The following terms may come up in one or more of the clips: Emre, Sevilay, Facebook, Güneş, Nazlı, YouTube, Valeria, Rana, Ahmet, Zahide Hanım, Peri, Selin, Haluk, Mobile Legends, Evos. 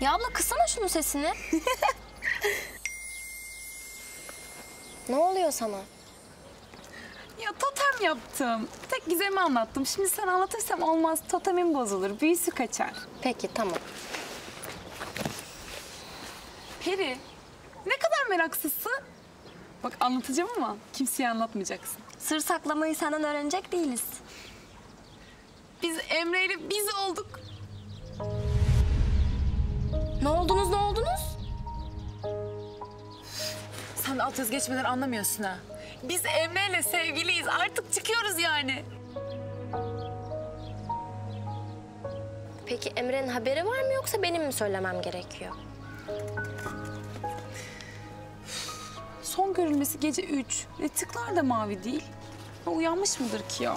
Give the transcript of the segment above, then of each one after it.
Ya abla kısana şunun sesini. Ne oluyor sana? Ya totem yaptım. Tek Gizem'i anlattım. Şimdi sen anlatırsam olmaz. Totemim bozulur. Büyüsü kaçar. Peki tamam. Peri, ne kadar meraksızsın. Bak anlatacağım ama kimseye anlatmayacaksın. Sır saklamayı senden öğrenecek değiliz. Biz Emre'yle biz olduk. Ne oldunuz? Sen de alt yazı geçmeden anlamıyorsun ha. Biz Emre'yle sevgiliyiz. Artık çıkıyoruz yani. Peki Emre'nin haberi var mı yoksa benim mi söylemem gerekiyor? Son görülmesi gece 3. Ve tıklar da mavi değil. Ya uyanmış mıdır ki ya?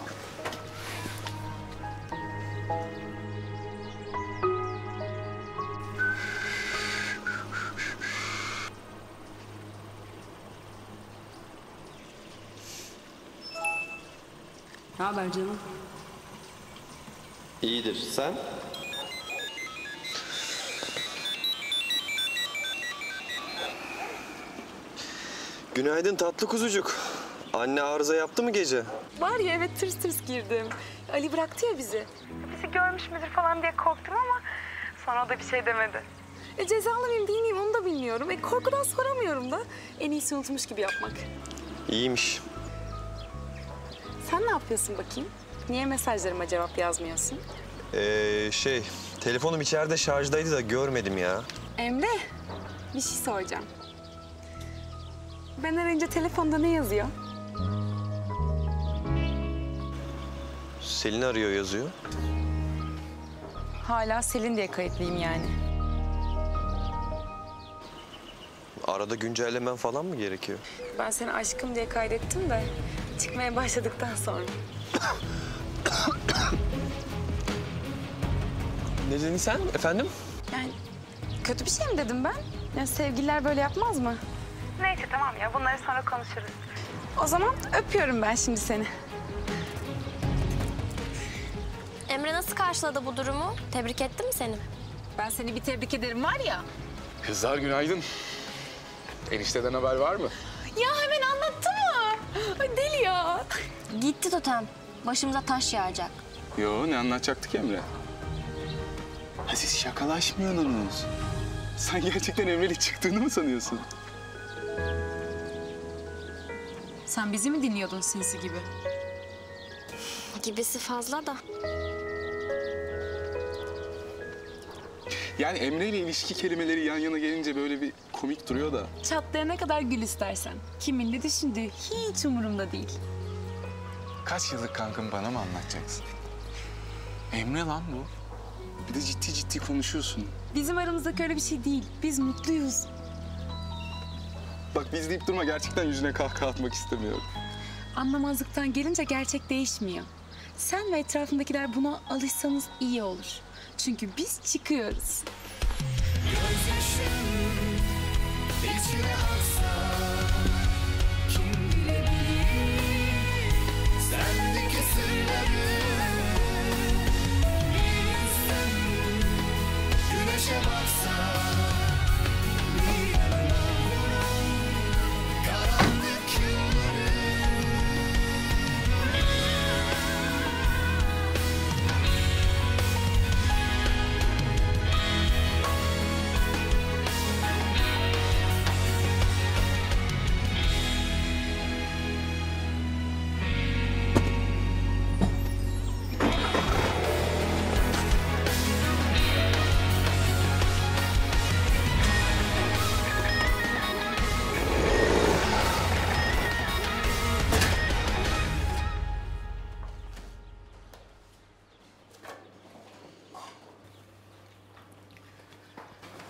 Ne haber canım? İyidir. Sen? Günaydın tatlı kuzucuk. Anne arıza yaptı mı gece? Var ya evet tırs girdim. Ali bıraktı ya bizi. Bizi görmüş müdür falan diye korktum ama sonra o da bir şey demedi. Cezalı mıyım değil miyim onu da bilmiyorum. Korkudan soramıyorum da. En iyisi unutmuş gibi yapmak. İyiymiş. Sen ne yapıyorsun bakayım? Niye mesajlarıma cevap yazmıyorsun? Telefonum içeride şarjdaydı da görmedim ya. Emre, bir şey soracağım. Ben arayınca telefonda ne yazıyor? Selin arıyor yazıyor. Hala Selin diye kayıtlıyım yani. Arada güncellemen falan mı gerekiyor? Ben seni aşkım diye kaydettim de çıkmaya başladıktan sonra. Ne dedin sen efendim? Yani kötü bir şey mi dedim ben? Yani sevgililer böyle yapmaz mı? Neyse tamam ya bunları sonra konuşuruz. O zaman öpüyorum ben şimdi seni. Emre nasıl karşıladı bu durumu? Tebrik etti mi seni? Ben seni bir tebrik ederim var ya. Kızlar günaydın. Enişteden haber var mı? Ya hemen anlattı mı? Ay deli ya. Gitti totem. Başımıza taş yağacak. Yo ne anlatacaktık Emre? Ha siz şakalaşmıyorsunuz. Sen gerçekten Emre'yle çıktığını mı sanıyorsun? Sen bizi mi dinliyordun sinsi gibi? Gibisi fazla da. Yani Emre ile ilişki kelimeleri yan yana gelince böyle bir komik duruyor da. Çatlayana kadar gül istersen. Kimin ne düşündüğü hiç umurumda değil. Kaç yıllık kankam bana mı anlatacaksın? Emre lan bu. Bir de ciddi ciddi konuşuyorsun. Bizim aramızdaki öyle bir şey değil. Biz mutluyuz. Bak biz deyip durma gerçekten yüzüne kahkaha atmak istemiyorum. Anlamazlıktan gelince gerçek değişmiyor. Sen ve etrafındakiler buna alışsanız iyi olur. Çünkü biz çıkıyoruz.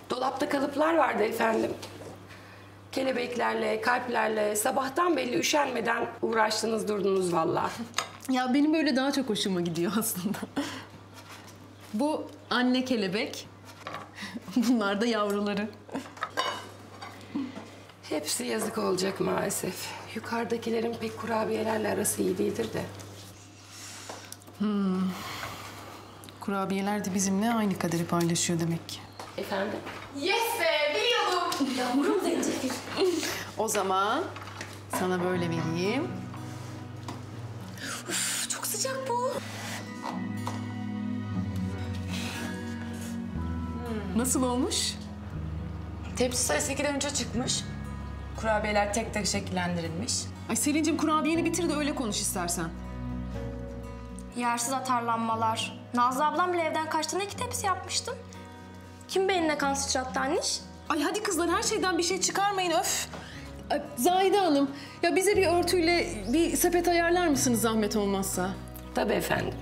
Dolapta kalıplar vardı efendim. Kelebeklerle, kalplerle sabahtan belli üşenmeden uğraştınız durdunuz vallahi. Ya benim böyle daha çok hoşuma gidiyor aslında. Bu anne kelebek. Bunlar da yavruları. Hepsi yazık olacak maalesef. Yukarıdakilerin pek kurabiyelerle arası iyi değildir de. Hmm. Kurabiyeler de bizimle aynı kaderi paylaşıyor demek ki. Efendim? Yes be, biliyordum. Yavrum zencefil. O zaman sana böyle vereyim. Uf, çok sıcak bu. Hmm. Nasıl olmuş? Tepsi sayısı 2'den 3'e çıkmış. Kurabiyeler tek tek şekillendirilmiş. Ay Selin'cim, kurabiyeni bitir de öyle konuş istersen. Yersiz atarlanmalar. Nazlı ablam bile evden kaçtığında 2 tepsi yapmıştım. Kim beynine kan sıçrattı anniş? Ay hadi kızlar, her şeyden bir şey çıkarmayın öf. Zahide Hanım, ya bize bir örtüyle bir sepet ayarlar mısınız zahmet olmazsa? Tabii efendim.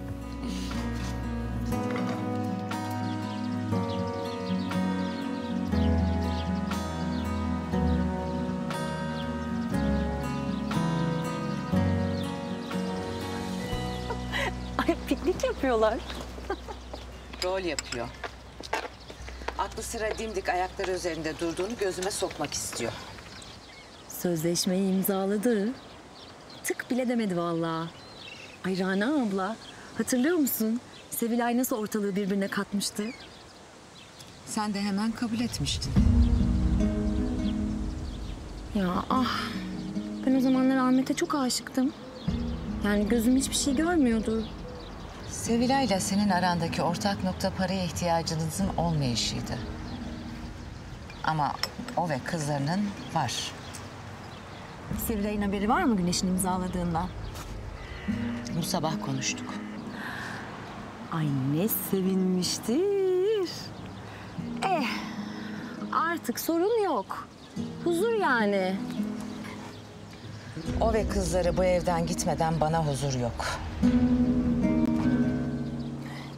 Ay piknik yapıyorlar. Rol yapıyor. Aklı sıra dimdik ayakları üzerinde durduğunu gözüme sokmak istiyor. Sözleşmeyi imzaladı. Tık bile demedi vallahi. Ay Rana abla, hatırlıyor musun? Sevilay nasıl ortalığı birbirine katmıştı? Sen de hemen kabul etmiştin. Ya ah, ben o zamanlar Ahmet'e çok aşıktım. Yani gözüm hiçbir şey görmüyordu. Sevilay'la senin arandaki ortak nokta paraya ihtiyacınızın olmayışıydı. Ama o ve kızlarının var. Sevilay'ın haberi var mı Güneş'in imzaladığından? Bu sabah konuştuk. Ay ne sevinmiştir. Artık sorun yok. Huzur yani. O ve kızları bu evden gitmeden bana huzur yok.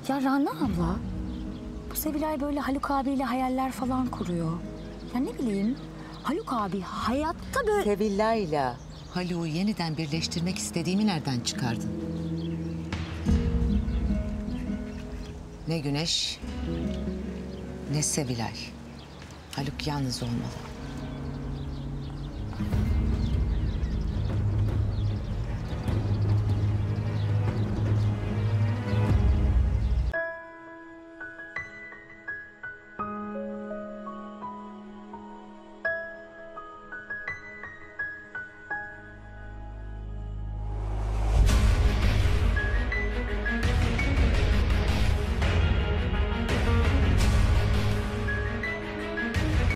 Ya Rana abla, bu Sevilay böyle Haluk abiyle hayaller falan kuruyor. Ya ne bileyim, Haluk abi hayatta böyle... Sevilay'la Haluk'u yeniden birleştirmek istediğimi nereden çıkardın? Ne Güneş, ne Sevilay. Haluk yalnız olmalı.